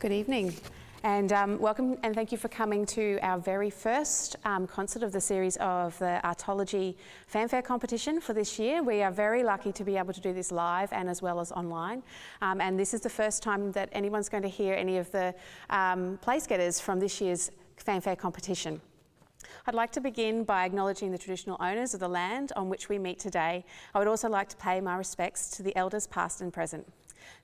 Good evening, and welcome, and thank you for coming to our very first concert of the series of the Artology Fanfare competition for this year. We are very lucky to be able to do this live and as well as online, and this is the first time that anyone's going to hear any of the place getters from this year's fanfare competition. I'd like to begin by acknowledging the traditional owners of the land on which we meet today. I would also like to pay my respects to the elders past and present.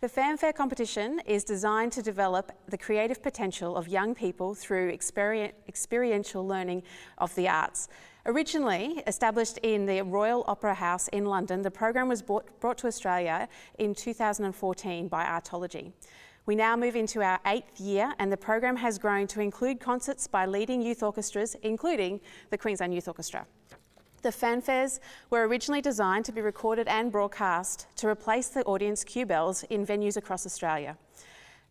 The fanfare competition is designed to develop the creative potential of young people through experiential learning of the arts. Originally established in the Royal Opera House in London, the program was brought to Australia in 2014 by Artology. We now move into our 8th year, and the program has grown to include concerts by leading youth orchestras, including the Queensland Youth Orchestra. The fanfares were originally designed to be recorded and broadcast to replace the audience cue bells in venues across Australia.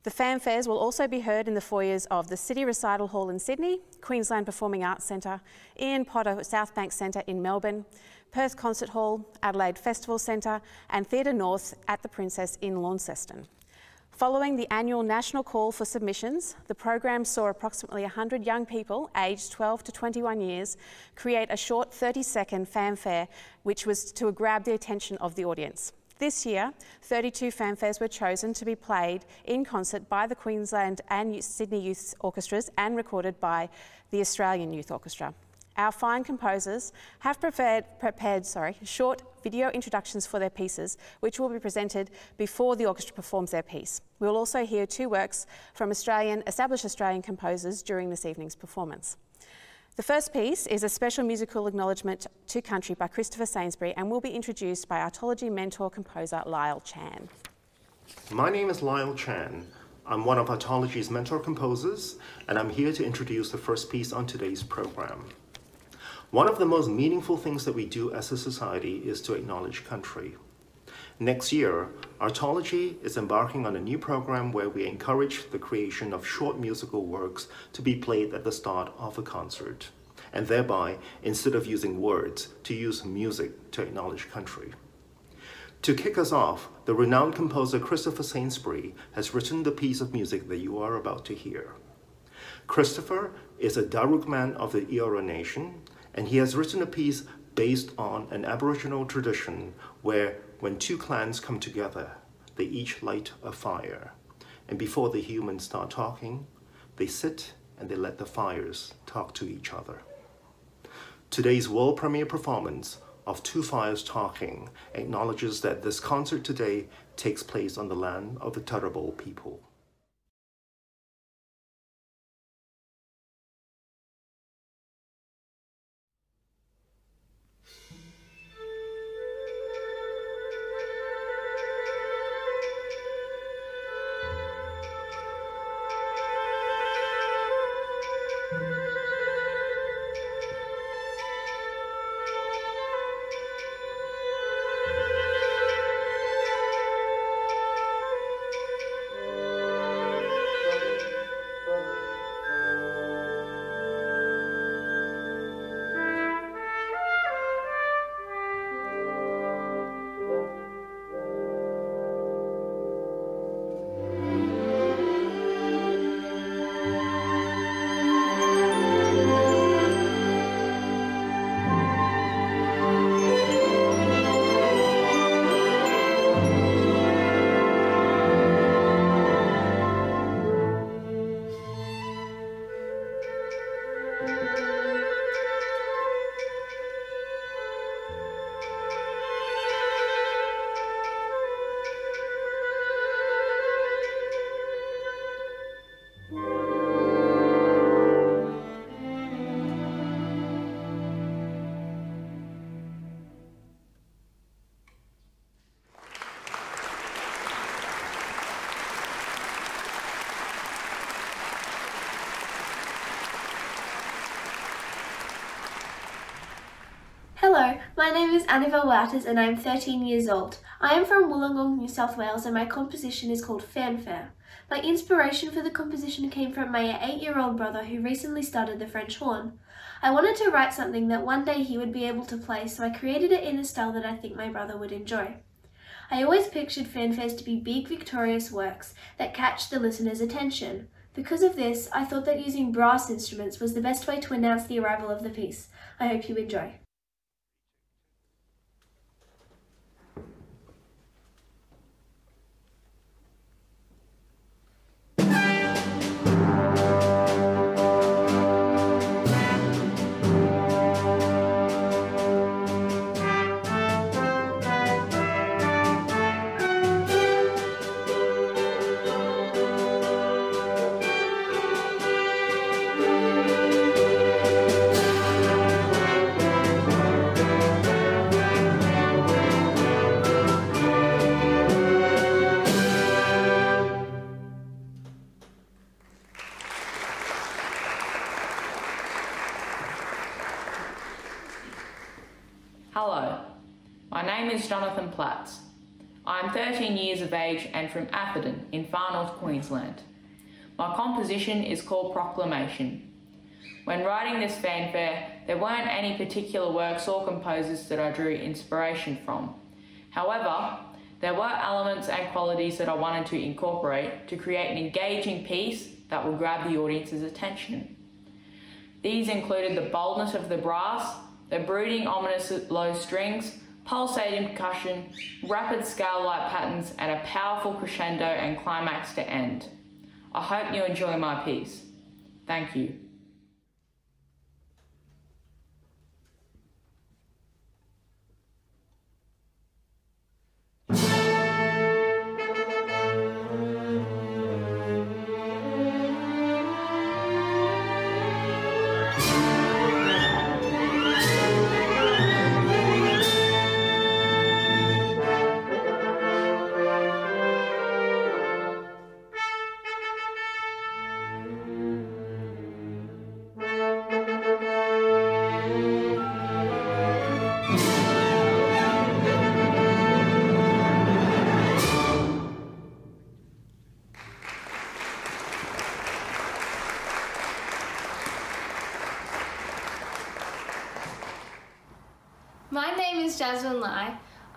The fanfares will also be heard in the foyers of the City Recital Hall in Sydney, Queensland Performing Arts Centre, Ian Potter Southbank Centre in Melbourne, Perth Concert Hall, Adelaide Festival Centre, and Theatre North at the Princess in Launceston. Following the annual national call for submissions, the program saw approximately 100 young people aged 12 to 21 years create a short 30-second fanfare, which was to grab the attention of the audience. This year, 32 fanfares were chosen to be played in concert by the Queensland and Sydney Youth Orchestras and recorded by the Australian Youth Orchestra. Our fine composers have prepared short video introductions for their pieces, which will be presented before the orchestra performs their piece. We will also hear two works from established Australian composers during this evening's performance. The first piece is a special musical acknowledgement to country by Christopher Sainsbury and will be introduced by Artology mentor composer Lyle Chan. My name is Lyle Chan. I'm one of Artology's mentor composers, and I'm here to introduce the first piece on today's program. One of the most meaningful things that we do as a society is to acknowledge country. Next year, Artology is embarking on a new program where we encourage the creation of short musical works to be played at the start of a concert, and thereby, instead of using words, to use music to acknowledge country. To kick us off, the renowned composer Christopher Sainsbury has written the piece of music that you are about to hear. Christopher is a Darug man of the Eora Nation, and he has written a piece based on an Aboriginal tradition where, when two clans come together, they each light a fire. And before the humans start talking, they sit and they let the fires talk to each other. Today's world premiere performance of Two Fires Talking acknowledges that this concert today takes place on the land of the Turrbal people. Hello, my name is Annabel Wouters and I am 13 years old. I am from Wollongong, New South Wales, and my composition is called Fanfare. My inspiration for the composition came from my 8-year-old brother who recently started the French horn. I wanted to write something that one day he would be able to play, so I created it in a style that I think my brother would enjoy. I always pictured fanfares to be big, victorious works that catch the listener's attention. Because of this, I thought that using brass instruments was the best way to announce the arrival of the piece. I hope you enjoy. I'm 13 years of age and from Atherton in far north Queensland. My composition is called Proclamation. When writing this fanfare, there weren't any particular works or composers that I drew inspiration from. However, there were elements and qualities that I wanted to incorporate to create an engaging piece that will grab the audience's attention. These included the boldness of the brass, the brooding, ominous low strings, pulsating percussion, rapid scale-like patterns, and a powerful crescendo and climax to end. I hope you enjoy my piece. Thank you.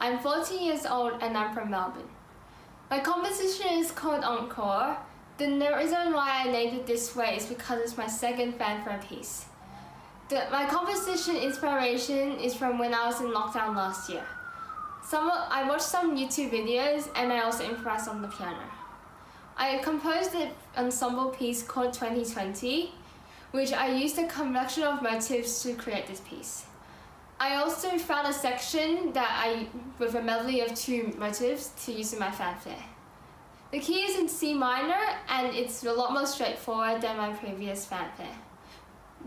I'm 14 years old and I'm from Melbourne. My composition is called Encore. The reason why I named it this way is because it's my second fanfare piece. My composition inspiration is from when I was in lockdown last year. I watched some YouTube videos and I also improvised on the piano. I composed an ensemble piece called 2020, which I used a collection of motifs to create this piece. I also found a section with a medley of two motifs to use in my fanfare. The key is in C minor and it's a lot more straightforward than my previous fanfare.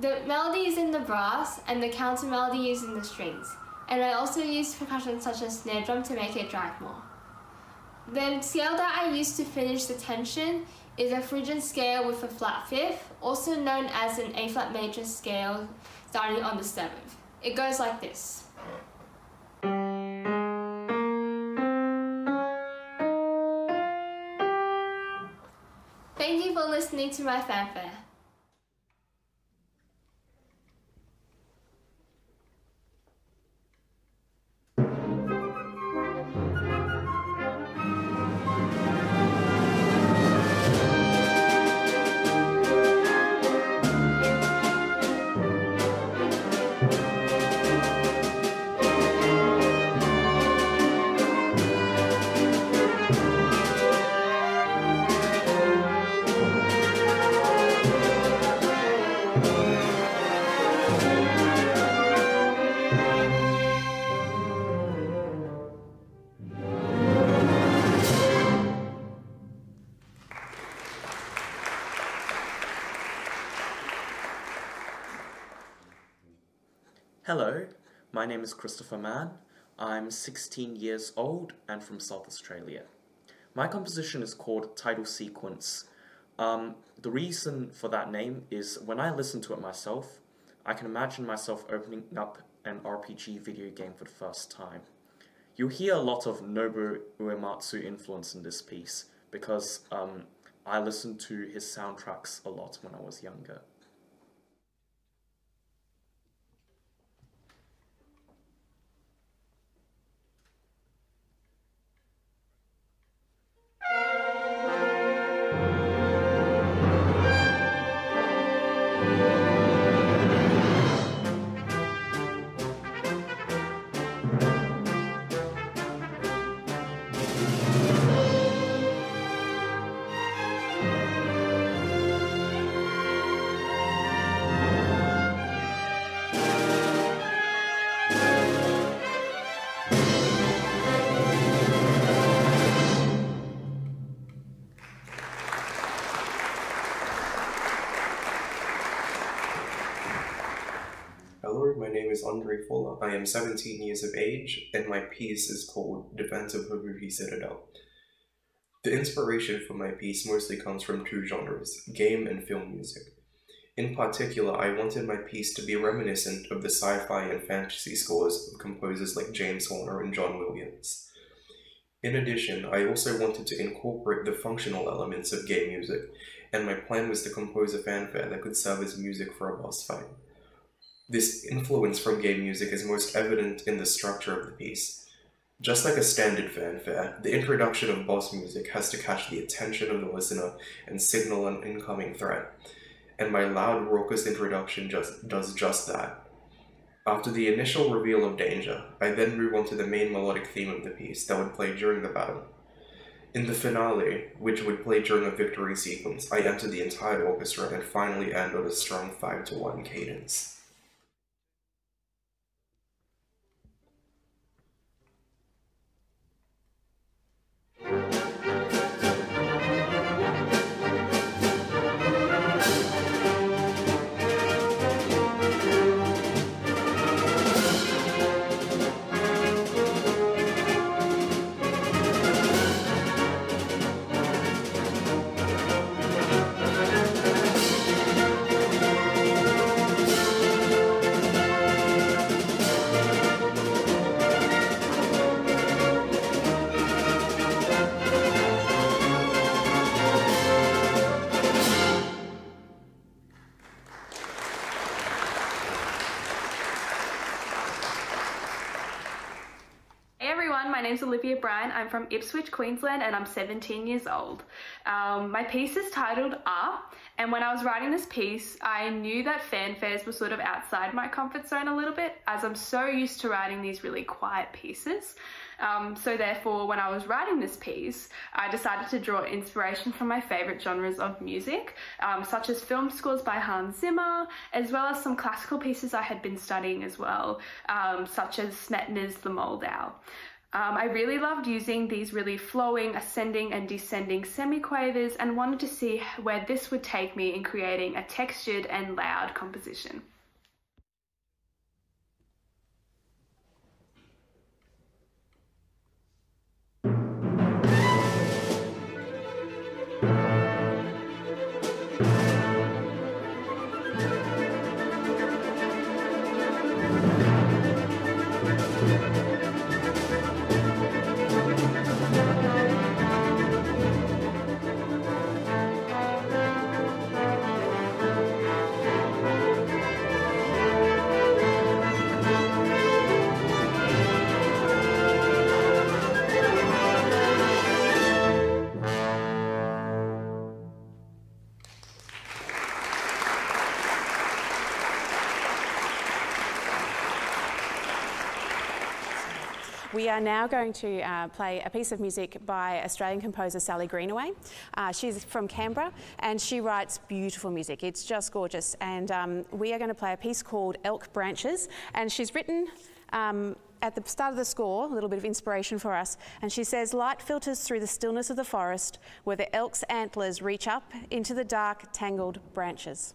The melody is in the brass and the counter melody is in the strings, and I also used percussion such as snare drum to make it drive more. The scale that I used to finish the tension is a Phrygian scale with a flat fifth, also known as an A flat major scale starting on the seventh. It goes like this. Thank you for listening to my fanfare. Hello, my name is Christopher Mann. I'm 16 years old and from South Australia. My composition is called Title Sequence. The reason for that name is when I listen to it myself, I can imagine myself opening up an RPG video game for the first time. You'll hear a lot of Nobuo Uematsu influence in this piece because I listened to his soundtracks a lot when I was younger. ungrateful. I am 17 years of age, and my piece is called Defense of Haruhi Citadel. The inspiration for my piece mostly comes from two genres, game and film music. In particular, I wanted my piece to be reminiscent of the sci-fi and fantasy scores of composers like James Horner and John Williams. In addition, I also wanted to incorporate the functional elements of game music, and my plan was to compose a fanfare that could serve as music for a boss fight. This influence from game music is most evident in the structure of the piece. Just like a standard fanfare, the introduction of boss music has to catch the attention of the listener and signal an incoming threat, and my loud, raucous introduction does just that. After the initial reveal of danger, I then move on to the main melodic theme of the piece that would play during the battle. In the finale, which would play during a victory sequence, I enter the entire orchestra and finally end on a strong 5-to-1 cadence. I'm from Ipswich, Queensland, and I'm 17 years old. My piece is titled Up, and when I was writing this piece, I knew that fanfares were sort of outside my comfort zone a little bit, as I'm so used to writing these really quiet pieces. So therefore, when I was writing this piece, I decided to draw inspiration from my favourite genres of music, such as film scores by Hans Zimmer, as well as some classical pieces I had been studying as well, such as Smetana's The Moldau. I really loved using these really flowing, ascending and descending semiquavers and wanted to see where this would take me in creating a textured and loud composition. We are now going to play a piece of music by Australian composer Sally Greenaway. She's from Canberra and she writes beautiful music. It's just gorgeous. And we are going to play a piece called Elk Branches. And she's written at the start of the score, a little bit of inspiration for us. And she says, light filters through the stillness of the forest where the elk's antlers reach up into the dark, tangled branches.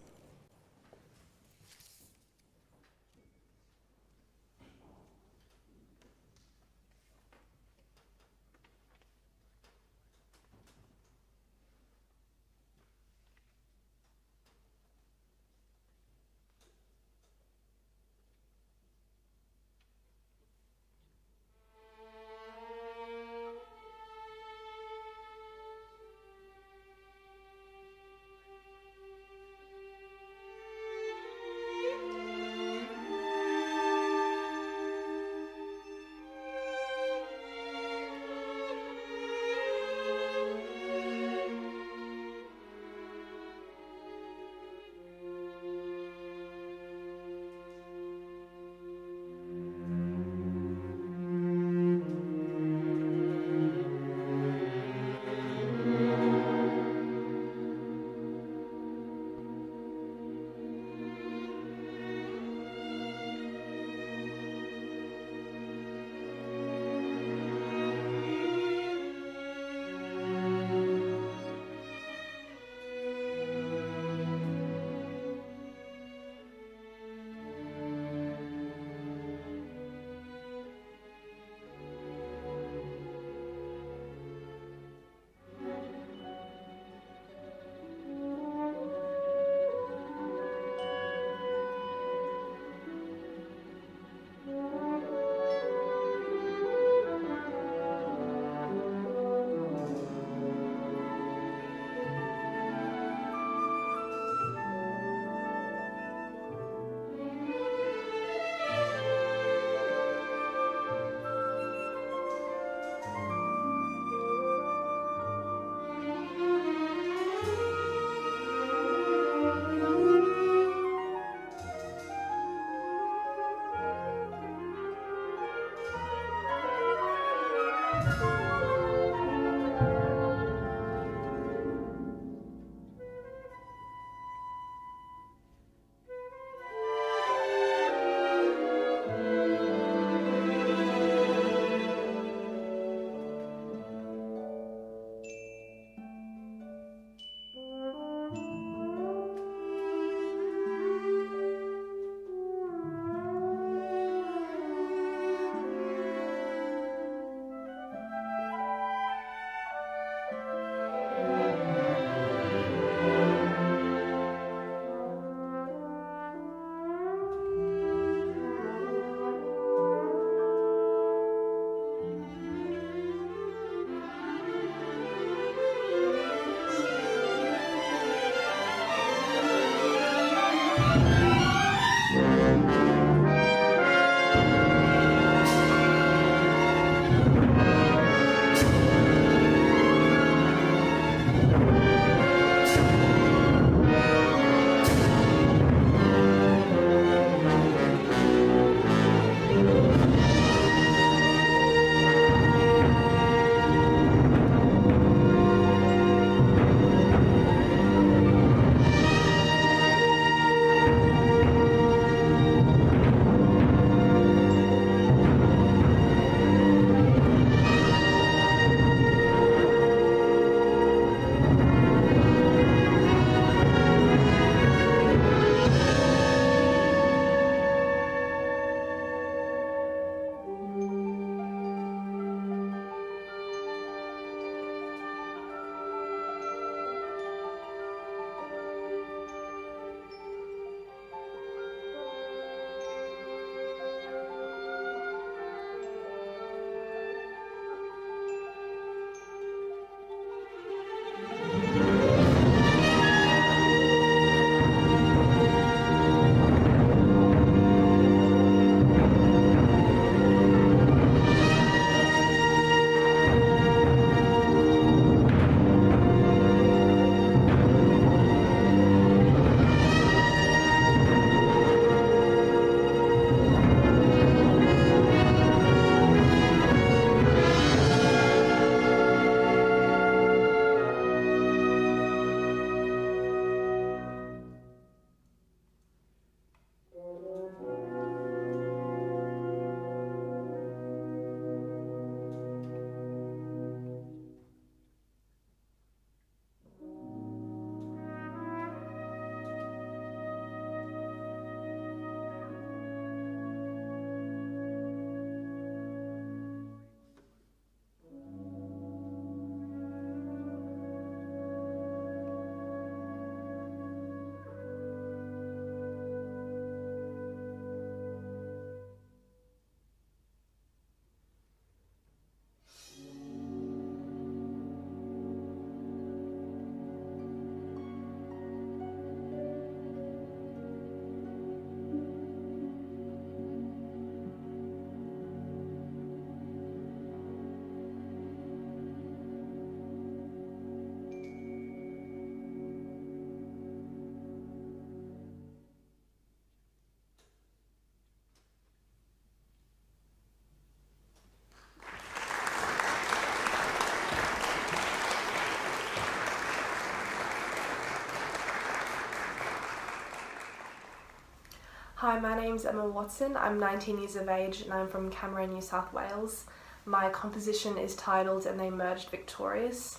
Hi, my name's Emma Watson. I'm 19 years of age and I'm from Cameron, New South Wales. My composition is titled And They Merged Victorious.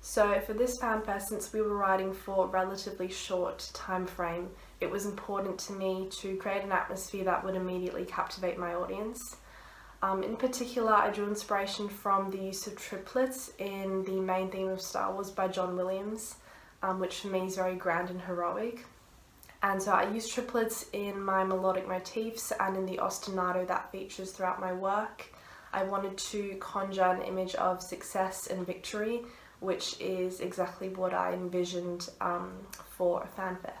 So for this fanfare, since we were writing for a relatively short time frame, it was important to me to create an atmosphere that would immediately captivate my audience. In particular, I drew inspiration from the use of triplets in the main theme of Star Wars by John Williams, which for me is very grand and heroic. And so I use triplets in my melodic motifs and in the ostinato that features throughout my work. I wanted to conjure an image of success and victory, which is exactly what I envisioned for a fanfare.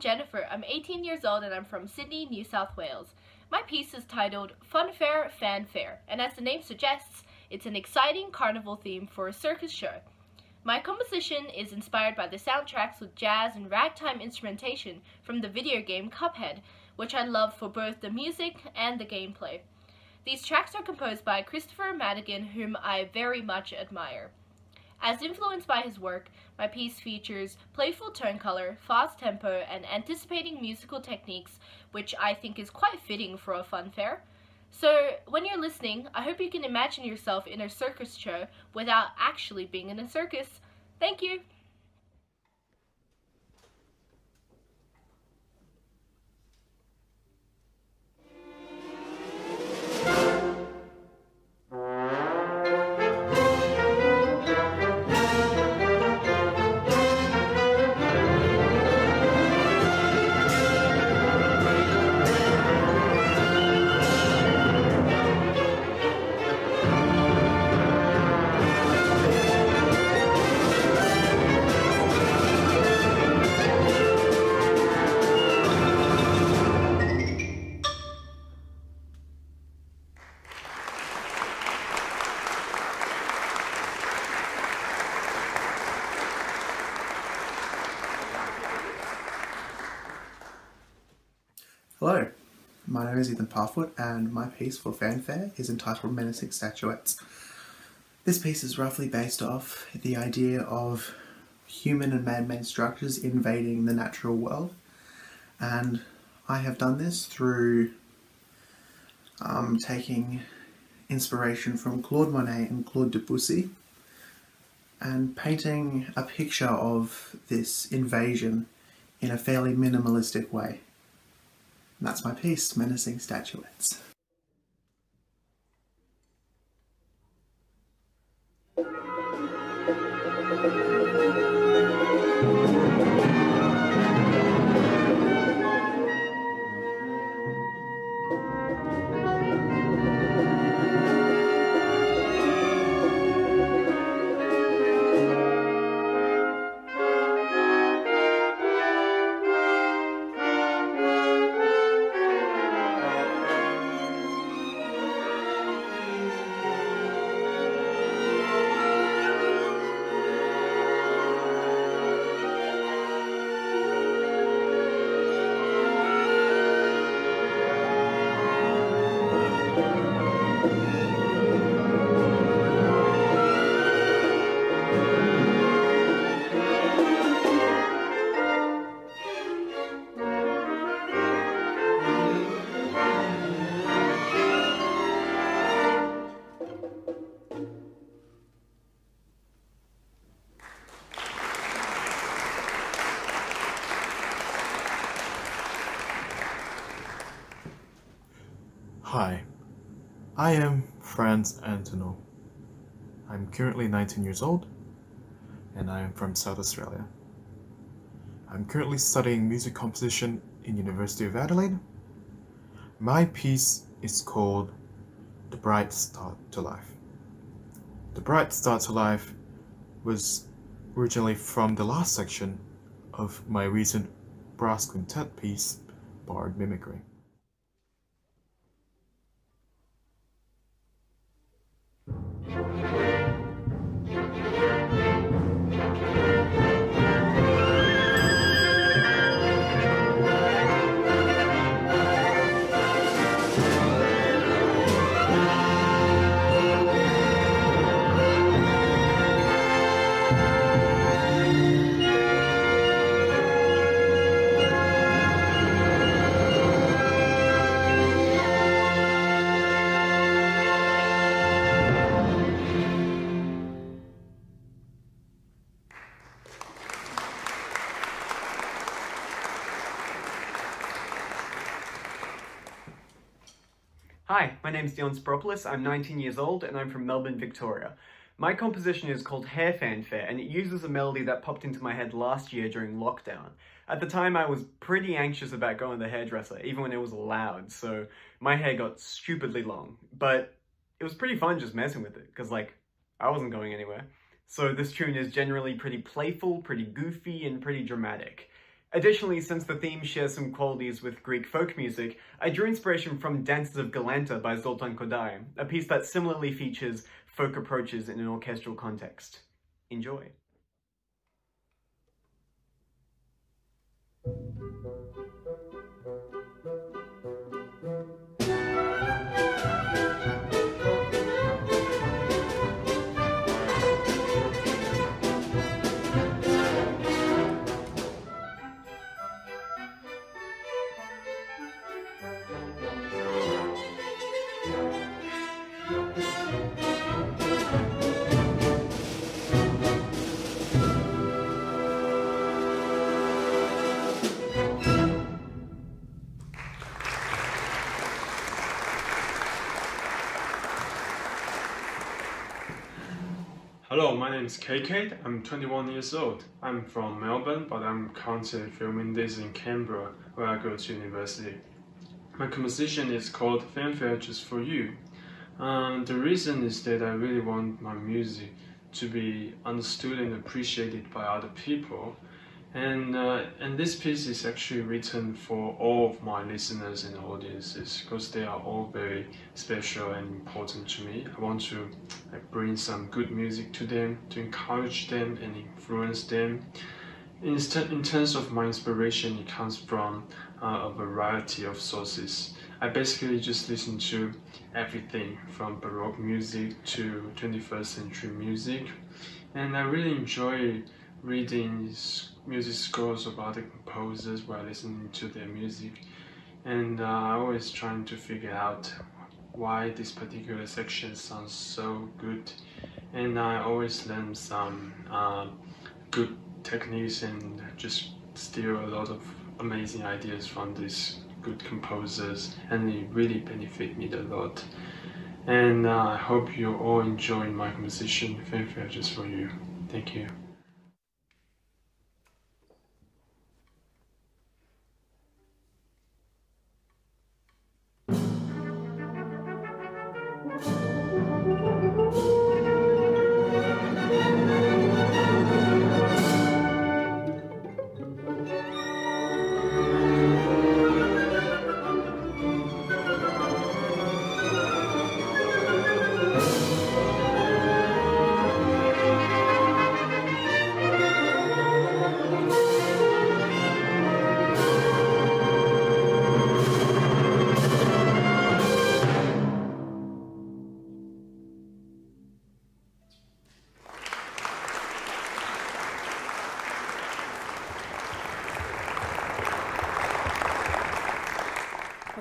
Jennifer, I'm 18 years old and I'm from Sydney, New South Wales. My piece is titled Funfair Fanfare, and as the name suggests, it's an exciting carnival theme for a circus show. My composition is inspired by the soundtracks with jazz and ragtime instrumentation from the video game Cuphead, which I love for both the music and the gameplay. These tracks are composed by Christopher Mann, whom I very much admire. As influenced by his work, my piece features playful tone color, fast tempo, and anticipating musical techniques, which I think is quite fitting for a funfair. So when you're listening, I hope you can imagine yourself in a circus show without actually being in a circus. Thank you! Hello, my name is Ethan Parfoot and my piece for fanfare is entitled Menacing Statuettes. This piece is roughly based off the idea of human and man-made structures invading the natural world, and I have done this through taking inspiration from Claude Monet and Claude Debussy and painting a picture of this invasion in a fairly minimalistic way. And that's my piece, Menacing Statuettes. Hi, I am Franz Antonov. I'm currently 19 years old and I am from South Australia. I'm currently studying music composition in University of Adelaide. My piece is called The Bright Start to Life. The Bright Start to Life was originally from the last section of my recent brass quintet piece, Barred Mimicry. Hi, my name is Dion Spropoulos, I'm 19 years old and I'm from Melbourne, Victoria. My composition is called Hair Fanfare and it uses a melody that popped into my head last year during lockdown. At the time I was pretty anxious about going to the hairdresser, even when it was allowed, so my hair got stupidly long. But it was pretty fun just messing with it, because like, I wasn't going anywhere. So this tune is generally pretty playful, pretty goofy and pretty dramatic. Additionally, since the theme shares some qualities with Greek folk music, I drew inspiration from Dances of Galanta by Zoltan Kodály, a piece that similarly features folk approaches in an orchestral context. Enjoy! Hello, my name is KK, I'm 21 years old. I'm from Melbourne, but I'm currently filming this in Canberra, where I go to university. My composition is called Fanfare Just For You. The reason is that I really want my music to be understood and appreciated by other people. And this piece is actually written for all of my listeners and audiences, because they are all very special and important to me. I want to bring some good music to them, to encourage them and influence them. In terms of my inspiration, it comes from a variety of sources. I basically just listen to everything from Baroque music to 21st century music, and I really enjoy reading music scores of other composers while listening to their music, and I'm always trying to figure out why this particular section sounds so good, and I always learn some good techniques and just steal a lot of amazing ideas from these good composers, and it really benefits me a lot. And I hope you all enjoy my composition, Fanfare Just For You. Thank you.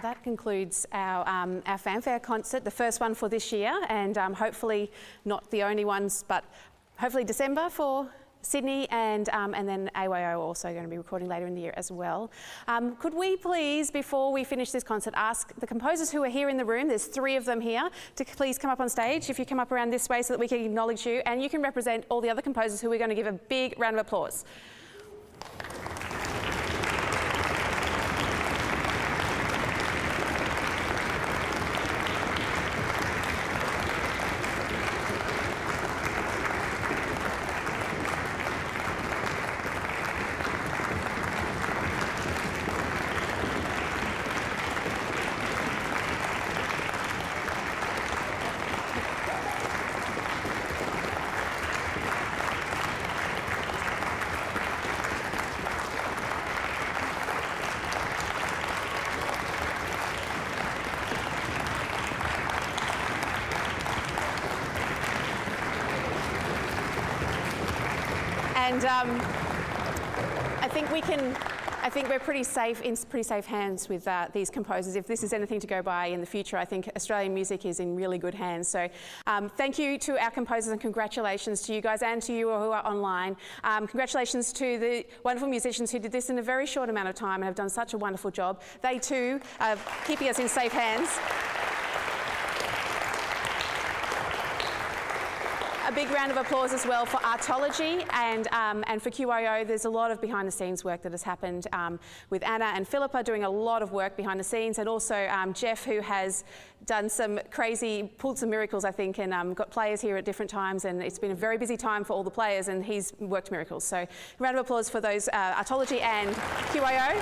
That concludes our fanfare concert, the first one for this year, and hopefully not the only ones, but hopefully December for Sydney, and then AYO also going to be recording later in the year as well. Could we please, before we finish this concert, ask the composers who are here in the room, there's three of them here, to please come up on stage. If you come up around this way so that we can acknowledge you, and you can represent all the other composers who we're going to give a big round of applause. And I think we're pretty safe in pretty safe hands with these composers. If this is anything to go by in the future, I think Australian music is in really good hands. So thank you to our composers, and congratulations to you guys and to you who are online. Congratulations to the wonderful musicians who did this in a very short amount of time and have done such a wonderful job. They too are keeping us in safe hands. A big round of applause as well for Artology and for QIO. There's a lot of behind-the-scenes work that has happened with Anna and Philippa doing a lot of work behind the scenes, and also Jeff, who has done some crazy, pulled some miracles, I think, and got players here at different times, and it's been a very busy time for all the players, and he's worked miracles. So a round of applause for those Artology and QIO.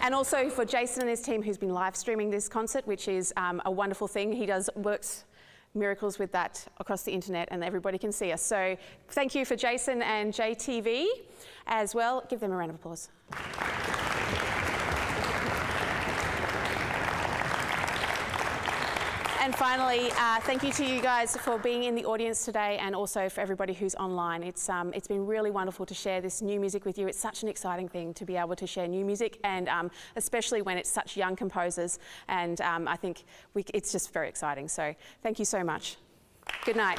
And also for Jason and his team, who's been live streaming this concert, which is a wonderful thing. He works miracles with that across the internet, and everybody can see us. So thank you for Jason and JTV as well. Give them a round of applause. And finally, thank you to you guys for being in the audience today, and also for everybody who's online. It's been really wonderful to share this new music with you. It's such an exciting thing to be able to share new music, and especially when it's such young composers. And I think it's just very exciting. So thank you so much. Good night.